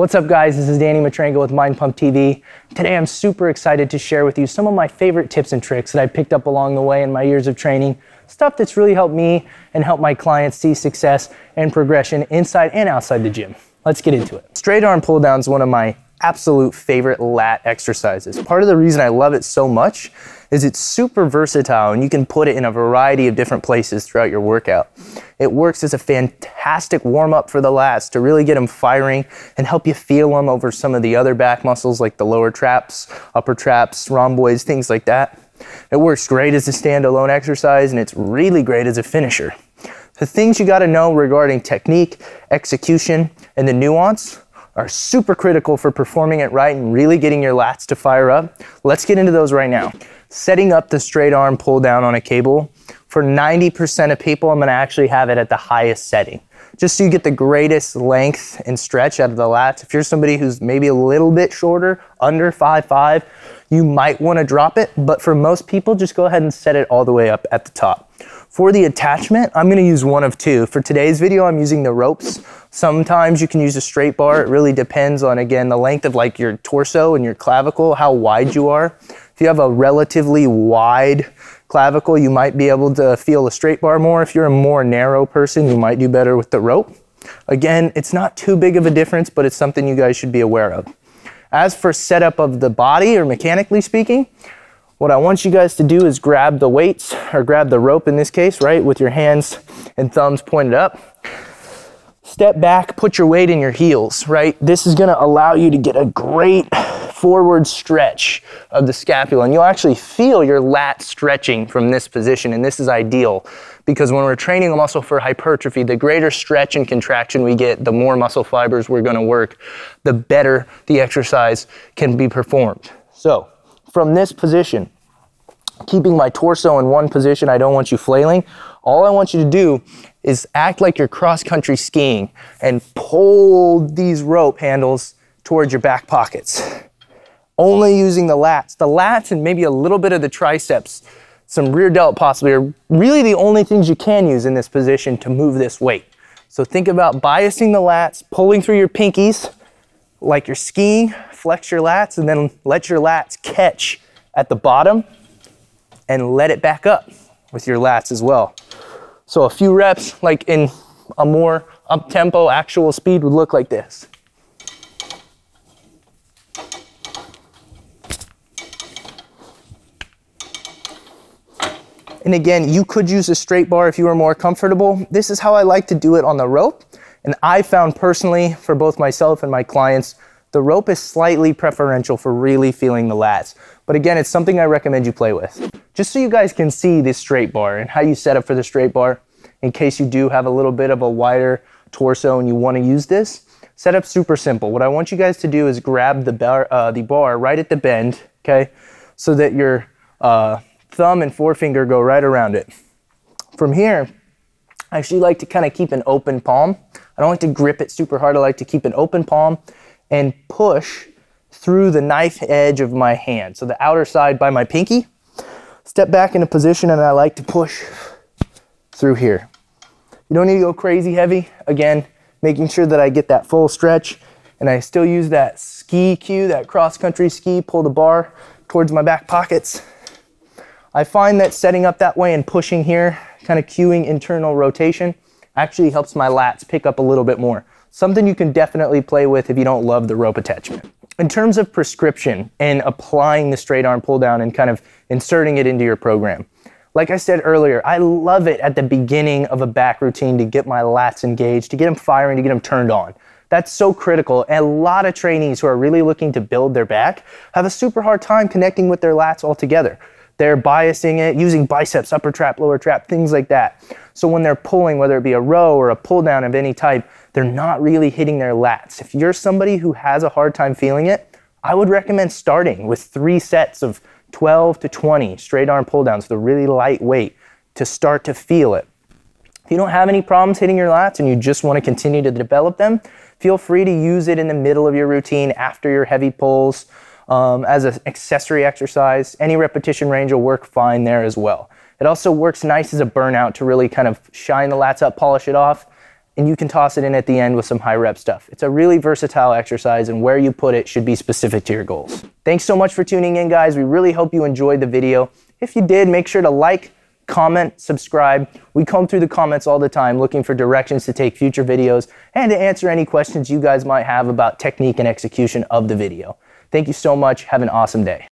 What's up guys, this is Danny Matranga with Mind Pump TV. Today I'm super excited to share with you some of my favorite tips and tricks that I picked up along the way in my years of training. Stuff that's really helped me and helped my clients see success and progression inside and outside the gym. Let's get into it. Straight arm pull down is one of my absolute favorite lat exercises. Part of the reason I love it so much is it's super versatile and you can put it in a variety of different places throughout your workout. It works as a fantastic warm-up for the lats to really get them firing and help you feel them over some of the other back muscles like the lower traps, upper traps, rhomboids, things like that. It works great as a standalone exercise and it's really great as a finisher. The things you gotta know regarding technique, execution, and the nuance are super critical for performing it right and really getting your lats to fire up. Let's get into those right now. Setting up the straight arm pull down on a cable, for 90% of people, I'm gonna actually have it at the highest setting, just so you get the greatest length and stretch out of the lats. If you're somebody who's maybe a little bit shorter, under 5'5", you might wanna drop it, but for most people, just go ahead and set it all the way up at the top. For the attachment, I'm gonna use one of two. For today's video, I'm using the ropes. Sometimes you can use a straight bar. It really depends on, again, the length of like your torso and your clavicle, how wide you are. If you have a relatively wide clavicle, you might be able to feel a straight bar more. If you're a more narrow person, you might do better with the rope. Again, it's not too big of a difference, but it's something you guys should be aware of. As for setup of the body, or mechanically speaking, what I want you guys to do is grab the weights, or grab the rope in this case, right, with your hands and thumbs pointed up. Step back, put your weight in your heels, right? This is gonna allow you to get a great forward stretch of the scapula, and you'll actually feel your lat stretching from this position, and this is ideal because when we're training a muscle for hypertrophy, the greater stretch and contraction we get, the more muscle fibers we're gonna work, the better the exercise can be performed. So, from this position, keeping my torso in one position, I don't want you flailing. All I want you to do is act like you're cross-country skiing and pull these rope handles towards your back pockets. Only using the lats. The lats and maybe a little bit of the triceps, some rear delt possibly, are really the only things you can use in this position to move this weight. So think about biasing the lats, pulling through your pinkies, like you're skiing, flex your lats, and then let your lats catch at the bottom and let it back up with your lats as well. So a few reps, like in a more up-tempo, actual speed would look like this. And again, you could use a straight bar if you were more comfortable. This is how I like to do it on the rope. And I found personally, for both myself and my clients, the rope is slightly preferential for really feeling the lats. But again, it's something I recommend you play with. Just so you guys can see this straight bar and how you set up for the straight bar, in case you do have a little bit of a wider torso and you want to use this, set up super simple. What I want you guys to do is grab the bar right at the bend, okay, so that your thumb and forefinger go right around it. From here, I actually like to kind of keep an open palm. I don't like to grip it super hard. I like to keep an open palm and push through the knife edge of my hand. So the outer side by my pinky. Step back into position and I like to push through here. You don't need to go crazy heavy. Again, making sure that I get that full stretch and I still use that ski cue, that cross-country ski, pull the bar towards my back pockets. I find that setting up that way and pushing here, kind of cueing internal rotation, actually helps my lats pick up a little bit more. Something you can definitely play with if you don't love the rope attachment. In terms of prescription and applying the straight arm pull down and kind of inserting it into your program, like I said earlier, I love it at the beginning of a back routine to get my lats engaged, to get them firing, to get them turned on. That's so critical, and a lot of trainees who are really looking to build their back have a super hard time connecting with their lats altogether. They're biasing it, using biceps, upper trap, lower trap, things like that. So when they're pulling, whether it be a row or a pull down of any type, they're not really hitting their lats. If you're somebody who has a hard time feeling it, I would recommend starting with 3 sets of 12 to 20 straight arm pull downs, the really lightweight, to start to feel it. If you don't have any problems hitting your lats and you just want to continue to develop them, feel free to use it in the middle of your routine after your heavy pulls, as an accessory exercise. Any repetition range will work fine there as well. It also works nice as a burnout to really kind of shine the lats up, polish it off, and you can toss it in at the end with some high rep stuff. It's a really versatile exercise, and where you put it should be specific to your goals. Thanks so much for tuning in, guys. We really hope you enjoyed the video. If you did, make sure to like, comment, subscribe. We comb through the comments all the time looking for directions to take future videos and to answer any questions you guys might have about technique and execution of the video. Thank you so much. Have an awesome day.